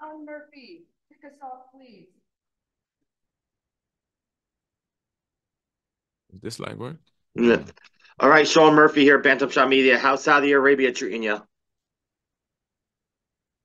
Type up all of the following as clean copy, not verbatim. Sean Murphy, pick us off, please. Is this live work? Yeah. All right, Sean Murphy here, Bantam Shop Media. How's Saudi Arabia treating you?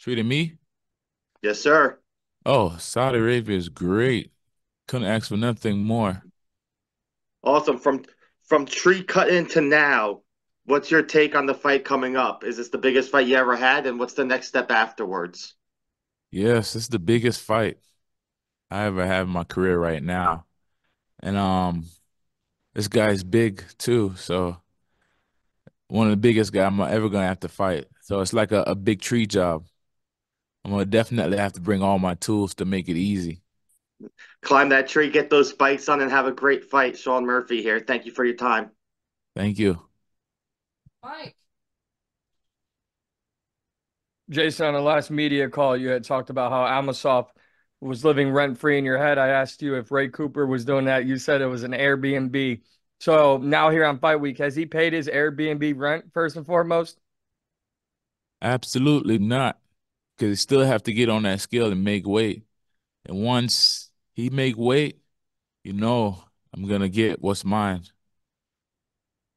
Treating me? Yes, sir. Oh, Saudi Arabia is great. Couldn't ask for nothing more. Awesome. From tree cutting to now, what's your take on the fight coming up? Is this the biggest fight you ever had, and what's the next step afterwards? Yes, this is the biggest fight I ever have in my career right now. And this guy's big too, so one of the biggest guys I'm ever going to have to fight. So it's like a big tree job. I'm going to definitely have to bring all my tools to make it easy. Climb that tree, get those spikes on, and have a great fight. Sean Murphy here. Thank you for your time. Thank you. Mike. Jason, on the last media call, you had talked about how Amosoff was living rent-free in your head. I asked you if Ray Cooper was doing that. You said it was an Airbnb. So now here on Fight Week, has he paid his Airbnb rent first and foremost? Absolutely not, because he still have to get on that scale and make weight. And once he make weight, you know I'm going to get what's mine.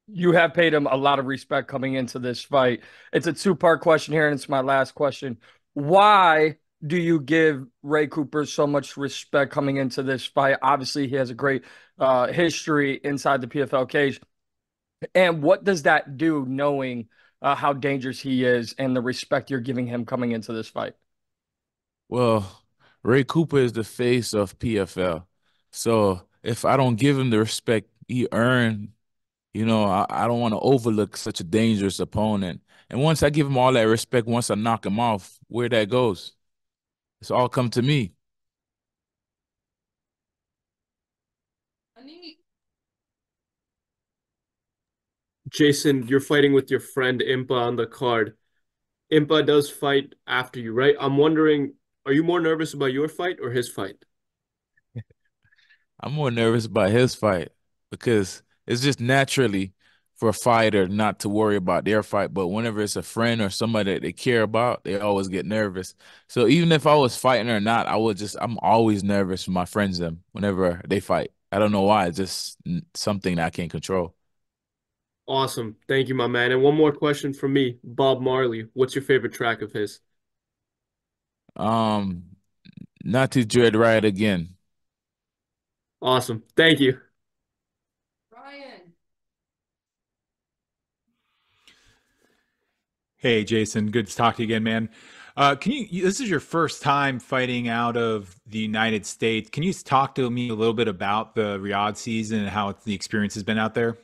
You have paid him a lot of respect coming into this fight. It's a two-part question here, and it's my last question. Why do you give Ray Cooper so much respect coming into this fight? Obviously, he has a great history inside the PFL cage. And what does that do, knowing how dangerous he is and the respect you're giving him coming into this fight? Well, Ray Cooper is the face of PFL. So if I don't give him the respect he earned, you know, I don't want to overlook such a dangerous opponent. And once I give him all that respect, once I knock him off, where that goes, it's all come to me. Anik. Jason, you're fighting with your friend Impa on the card. Impa does fight after you, right? I'm wondering, are you more nervous about your fight or his fight? I'm more nervous about his fight, because it's just naturally for a fighter not to worry about their fight, but whenever it's a friend or somebody that they care about, they always get nervous. So even if I was fighting or not, I'm always nervous for my friends them whenever they fight. I don't know why. It's just something that I can't control. Awesome. Thank you, my man. And one more question from me. Bob Marley, what's your favorite track of his? Natty Dread, Riot Again. Awesome. Thank you. Hey, Jason, good to talk to you again, man. This is your first time fighting out of the United States. Can you talk to me a little bit about the Riyadh season and how the experience has been out there?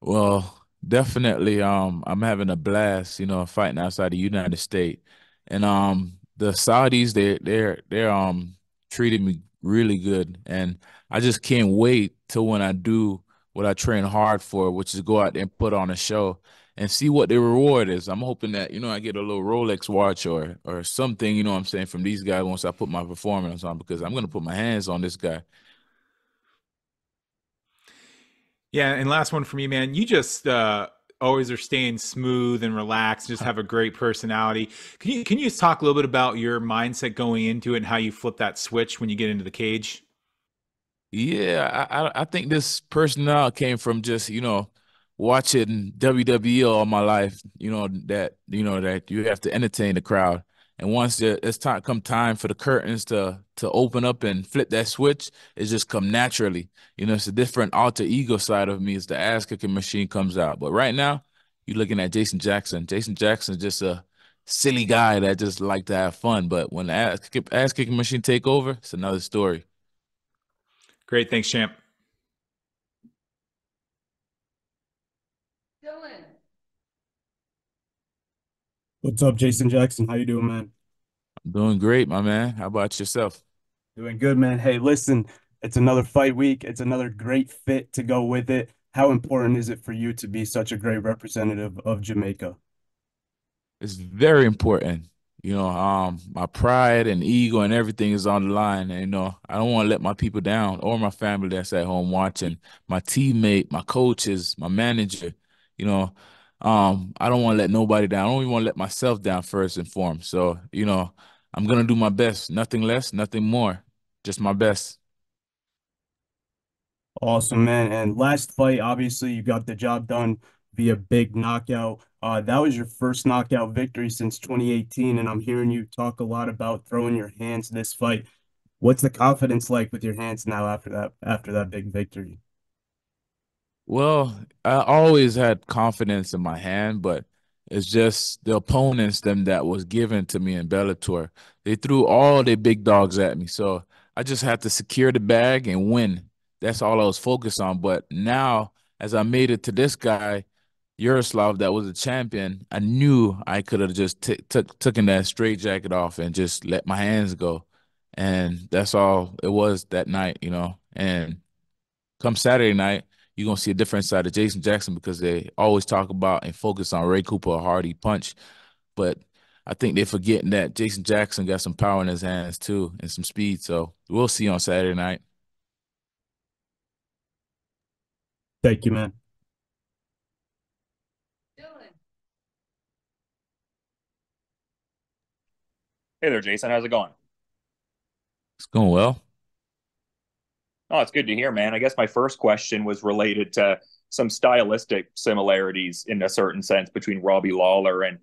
Well, definitely. I'm having a blast, you know, fighting outside the United States. And the Saudis, they're treating me really good. And I just can't wait till when I do what I train hard for, which is go out there and put on a show and see what the reward is. I'm hoping that, you know, I get a little Rolex watch or something, you know what I'm saying, from these guys once I put my performance on, because I'm going to put my hands on this guy. Yeah, and last one for me, man. You just always are staying smooth and relaxed, just have a great personality. Can you just talk a little bit about your mindset going into it and how you flip that switch when you get into the cage? Yeah, I think this personality came from just, you know, watching WWE all my life, that you have to entertain the crowd. And once it's time for the curtains to open up and flip that switch, it just come naturally. You know, it's a different alter ego side of me. It's the ass-kicking machine comes out. But right now, you're looking at Jason Jackson. Jason Jackson's just a silly guy that just like to have fun. But when the ass-kicking machine take over, it's another story. Great. Thanks, champ. What's up, Jason Jackson? How you doing, man? I'm doing great, my man. How about yourself? Doing good, man. Hey, listen, it's another fight week. It's another great fit to go with it. How important is it for you to be such a great representative of Jamaica? It's very important. You know, my pride and ego and everything is on the line. And, you know, I don't want to let my people down or my family that's at home watching, my teammate, my coaches, my manager, you know. I don't want to let nobody down. I don't even want to let myself down first and foremost. So, you know, I'm going to do my best. Nothing less, nothing more. Just my best. Awesome, man. And last fight, obviously, you got the job done via big knockout. That was your first knockout victory since 2018, and I'm hearing you talk a lot about throwing your hands this fight. What's the confidence like with your hands now after that big victory? Well, I always had confidence in my hand, but it's just the opponents that was given to me in Bellator. They threw all their big dogs at me, so I just had to secure the bag and win. That's all I was focused on. But now, as I made it to this guy, Yaroslav, that was a champion, I knew I could have just taken that straitjacket off and just let my hands go. And that's all it was that night, you know. And come Saturday night, you're going to see a different side of Jason Jackson, because they always talk about and focus on Ray Cooper, a hardy punch. But I think they're forgetting that Jason Jackson got some power in his hands too and some speed. So we'll see on Saturday night. Thank you, man. Hey there, Jason. How's it going? It's going well. Oh, it's good to hear, man. I guess my first question was related to some stylistic similarities in a certain sense between Robbie Lawler and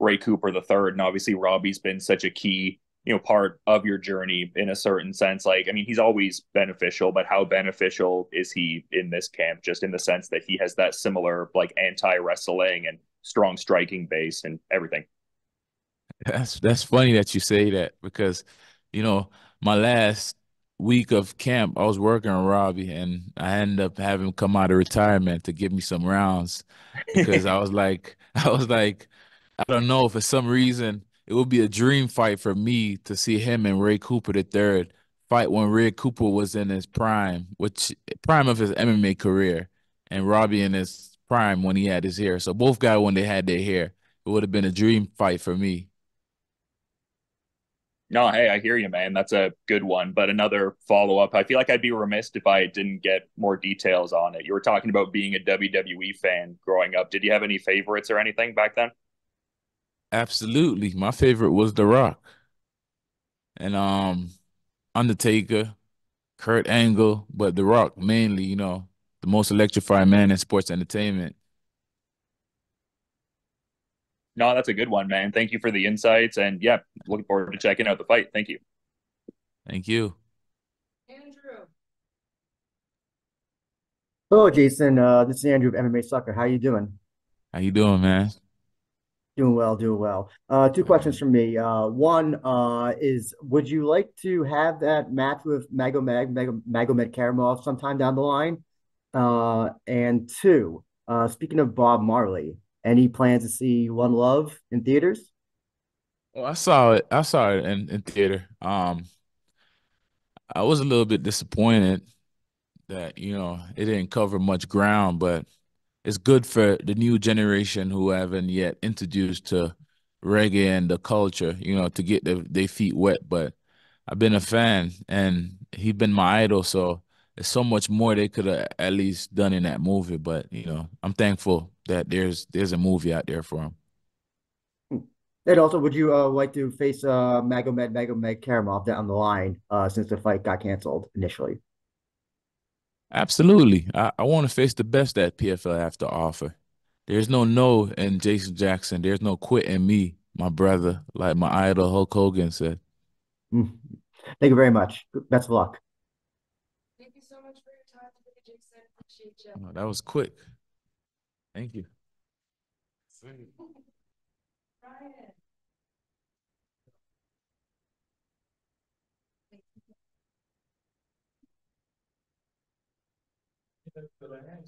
Ray Cooper the third. And obviously Robbie's been such a key, you know, part of your journey in a certain sense. Like, I mean, he's always beneficial, but how beneficial is he in this camp, just in the sense that he has that similar, like, anti-wrestling and strong striking base and everything? That's funny that you say that, because, you know, my last week of camp, I was working on Robbie, and I ended up having him come out of retirement to give me some rounds, because I was like, I don't know, for some reason, it would be a dream fight for me to see him and Ray Cooper the third fight when Ray Cooper was in his prime, which prime of his MMA career, and Robbie in his prime when he had his hair. So both guys, when they had their hair, it would have been a dream fight for me. No, hey, I hear you, man. That's a good one. But another follow-up, I feel like I'd be remiss if I didn't get more details on it. You were talking about being a WWE fan growing up. Did you have any favorites or anything back then? Absolutely. My favorite was The Rock, and Undertaker, Kurt Angle, but The Rock mainly, you know, the most electrifying man in sports entertainment. No, that's a good one, man. Thank you for the insights, and yeah, looking forward to checking out the fight. Thank you. Thank you. Andrew. Hello, Jason. This is Andrew of MMA Soccer. How you doing? How you doing, man? Doing well, doing well. Two questions from me. One is, would you like to have that match with Magomedkarimov sometime down the line? And two, speaking of Bob Marley, any plans to see One Love in theaters? Well, I saw it in theater. I was a little bit disappointed that, you know, it didn't cover much ground, but it's good for the new generation who haven't yet introduced to reggae and the culture, you know, to get their feet wet. But I've been a fan, and he's been my idol, so there's so much more they could have at least done in that movie. But, you know, I'm thankful that there's a movie out there for him. And also, would you like to face Magomed Magomedkarimov down the line, since the fight got canceled initially? Absolutely. I want to face the best that PFL have to offer. There's no in Jason Jackson. There's no quit in me, my brother, like my idol Hulk Hogan said. Thank you very much. Best of luck. Thank you so much for your time, Jason. Appreciate you. Oh, that was quick. Thank you. Ryan.